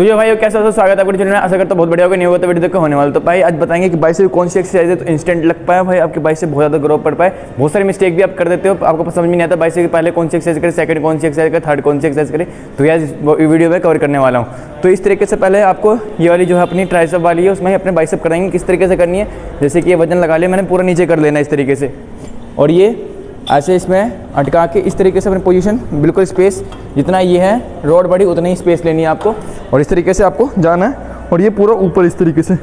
तो ये भाई कैसे हो, स्वागत है आपके चैनल में। आशा करता हूँ बहुत बढ़िया होगा, नहीं होगा तो वीडियो देखो होने वाला। तो भाई आज बताएंगे कि बाइसेप कौन सी एक्सरसाइज है तो इंस्टेंट लग पाए भाई, आपके बाइसेप बहुत ज़्यादा ग्रो कर पाए। बहुत सारे मिस्टेक भी आप कर देते हो, आपको समझ में नहीं आता बाइसेप की पहले कौन सी एक्सरसाइज करें, सेकंड कौन सी एक्सरसाइज करें, थर्ड कौन सी एक्सरसाइज करें। तो यार वीडियो में कवर करने वाला हूँ। तो इस तरीके से पहले आपको ये वाली जो है अपनी ट्राइसेप वाली है, उसमें अपने बाइसेप कराएंगे। किस तरीके से करनी है, जैसे कि ये वजन लगा लिया मैंने, पूरा नीचे कर लेना इस तरीके से, और ये ऐसे इसमें अटका के इस तरीके से अपनी पोजीशन बिल्कुल स्पेस जितना ये है रोड बड़ी उतनी ही स्पेस लेनी है आपको, और इस तरीके से आपको जाना है। और ये पूरा ऊपर इस तरीके से,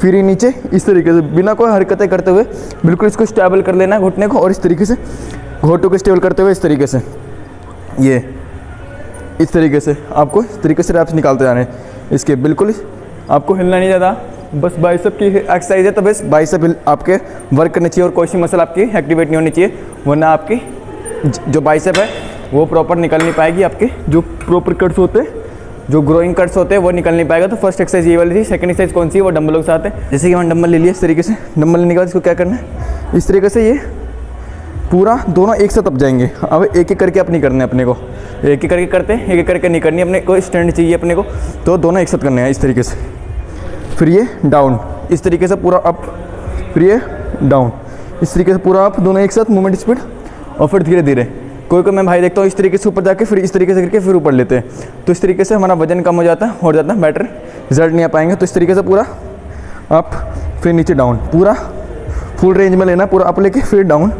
फिर ये नीचे इस तरीके से, बिना कोई हरकतें करते हुए बिल्कुल इसको स्टेबल कर लेना है घुटने को, और इस तरीके से घुटनों को स्टेबल करते हुए इस तरीके से, ये इस तरीके से आपको इस तरीके से रैप्स निकालते जा रहे हैं इसके। बिल्कुल आपको हिलना नहीं ज़्यादा, बस बाइसेप की एक्सरसाइज है तो बस बाइसेप आपके वर्क करने चाहिए और कोई सी मसल आपकी एक्टिवेट नहीं होनी चाहिए, वरना आपकी जो बाइसेप है वो प्रॉपर निकल नहीं पाएगी। आपके जो प्रॉपर कट्स होते हैं, जो ग्रोइंग कट्स होते हैं, वो निकल नहीं पाएगा। तो फर्स्ट एक्सरसाइज ये वाली थी। सेकंड एक्सरसाइज कौन सी है, वो डम्बलों के साथ है। जैसे कि मैंने डम्बल ले लिया इस तरीके से, डम्बल लेने के बाद इसको क्या करना है इस तरीके से, ये पूरा दोनों एक साथ तब जाएंगे। अब एक एक करके आप नहीं करने, अपने को एक एक करके करते हैं, एक एक करके नहीं करनी, अपने को स्टैंड चाहिए अपने को, तो दोनों एक साथ करने हैं इस तरीके से। फिर ये डाउन इस तरीके से पूरा अप, फिर ये डाउन इस तरीके से पूरा अप, दोनों एक साथ मूवमेंट स्पीड, और फिर धीरे धीरे कोई कोई मैं भाई देखता हूँ इस तरीके से ऊपर जाके फिर इस तरीके से करके फिर ऊपर लेते हैं, तो इस तरीके से हमारा वजन कम हो जाता है और ज़्यादा बेटर रिजल्ट नहीं आ पाएंगे। तो इस तरीके से पूरा अप फिर नीचे डाउन, पूरा फुल रेंज में लेना, पूरा अप लेके फिर डाउन,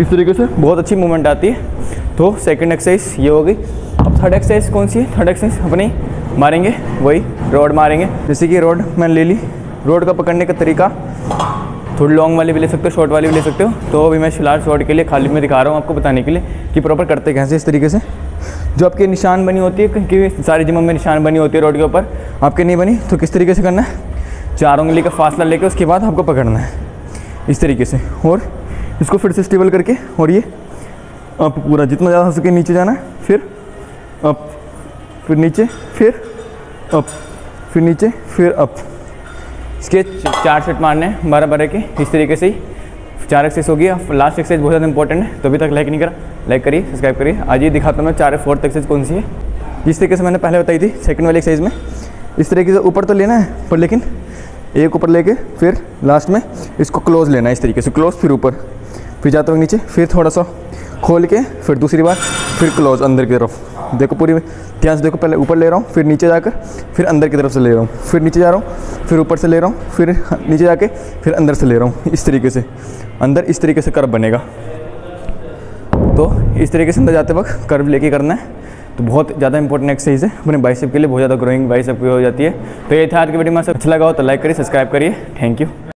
इस तरीके से बहुत अच्छी मूवमेंट आती है। तो सेकेंड एक्सरसाइज ये हो गई। अब थर्ड एक्सरसाइज कौन सी है, थर्ड एक्सरसाइज अपनी मारेंगे वही रोड मारेंगे। जैसे कि रोड मैंने ले ली, रोड का पकड़ने का तरीका थोड़ी लॉन्ग वाली भी ले सकते हो, शॉर्ट वाली भी ले सकते हो। तो अभी मैं फिलहाल शॉर्ट के लिए खाली मैं दिखा रहा हूँ आपको बताने के लिए कि प्रॉपर करते कैसे। इस तरीके से जो आपके निशान बनी होती है, क्योंकि सारी जिम में निशान बनी होती है रोड के ऊपर, आपके नहीं बनी तो किस तरीके से करना है, चार उंगली का फासला लेके उसके बाद आपको पकड़ना है इस तरीके से, और इसको फिर से स्टेबल करके, और ये आप पूरा जितना ज़्यादा हो सके नीचे जाना है, फिर आप फिर नीचे फिर अप फिर नीचे फिर अप। इसके चार सेट मारने हैं 12-12 के, इस तरीके से ही चार एक्सरसाइज होगी। अब लास्ट एक्सरसाइज बहुत ज़्यादा इंपॉर्टेंट है, तो अभी तक लाइक नहीं करा, लाइक करिए, सब्सक्राइब करिए। आज ये दिखाता हूँ मैं चार फोर्थ एक्सरसाइज कौन सी है। जिस तरीके से मैंने पहले बताई थी सेकंड वाली एक्सरसाइज में, इस तरीके से ऊपर तो लेना है पर, लेकिन एक ऊपर लेके फिर लास्ट में इसको क्लोज लेना है इस तरीके से, क्लोज फिर ऊपर फिर जाते हुए नीचे, फिर थोड़ा सा खोल के फिर दूसरी बार फिर क्लोज अंदर की तरफ। देखो पूरी ध्यान से देखो, पहले ऊपर ले रहा हूँ फिर नीचे जाकर फिर अंदर की तरफ से ले रहा हूँ, फिर नीचे जा रहा हूँ फिर ऊपर से ले रहा हूँ फिर नीचे जाके फिर अंदर से ले रहा हूँ इस तरीके से अंदर, इस तरीके से कर्व बनेगा। तो इस तरीके से अंदर जाते वक्त कर्व लेके करना है। तो बहुत ज़्यादा इंपॉर्टेंट एक्सरसाइज है अपने बाइसेप के लिए, बहुत ज़्यादा ग्रोइंग बाइसेप की हो जाती है। तो ये था आज की वीडियो में, अच्छा लगा हो तो लाइक करिए, सब्सक्राइब करिए। Thank you.